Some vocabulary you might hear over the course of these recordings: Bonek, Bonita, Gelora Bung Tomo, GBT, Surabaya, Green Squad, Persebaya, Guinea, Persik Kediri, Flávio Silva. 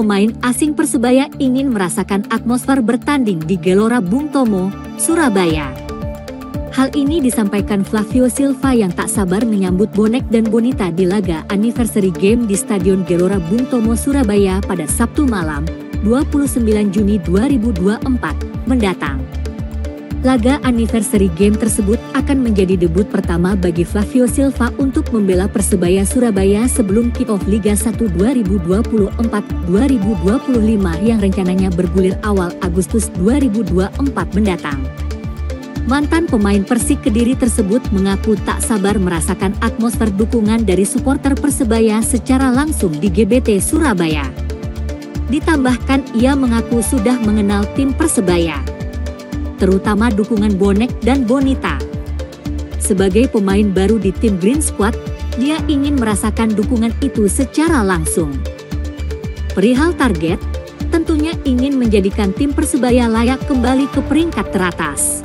pemain asing Persebaya ingin merasakan atmosfer bertanding di Gelora Bung Tomo, Surabaya. Hal ini disampaikan Flávio Silva yang tak sabar menyambut Bonek dan Bonita di laga anniversary game di Stadion Gelora Bung Tomo, Surabaya pada Sabtu malam, 29 Juni 2024 mendatang. Laga anniversary game tersebut akan menjadi debut pertama bagi Flávio Silva untuk membela Persebaya Surabaya sebelum kick-off Liga 1 2024-2025 yang rencananya bergulir awal Agustus 2024 mendatang. Mantan pemain Persik Kediri tersebut mengaku tak sabar merasakan atmosfer dukungan dari supporter Persebaya secara langsung di GBT Surabaya. Ditambahkan, ia mengaku sudah mengenal tim Persebaya, terutama dukungan Bonek dan Bonita. Sebagai pemain baru di tim Green Squad, dia ingin merasakan dukungan itu secara langsung. Perihal target, tentunya ingin menjadikan tim Persebaya layak kembali ke peringkat teratas.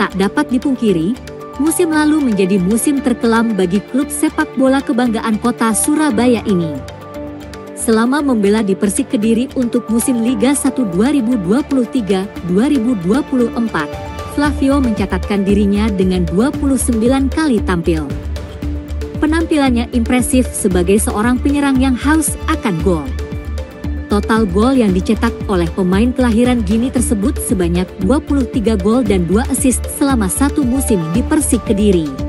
Tak dapat dipungkiri, musim lalu menjadi musim terkelam bagi klub sepak bola kebanggaan kota Surabaya ini. Selama membela di Persik Kediri untuk musim Liga 1 2023-2024, Flávio mencatatkan dirinya dengan 29 kali tampil. Penampilannya impresif sebagai seorang penyerang yang haus akan gol. Total gol yang dicetak oleh pemain kelahiran Guinea tersebut sebanyak 23 gol dan 2 assist selama satu musim di Persik Kediri. I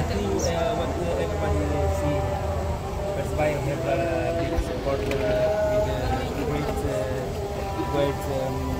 think what everybody see Persebaya have big support with great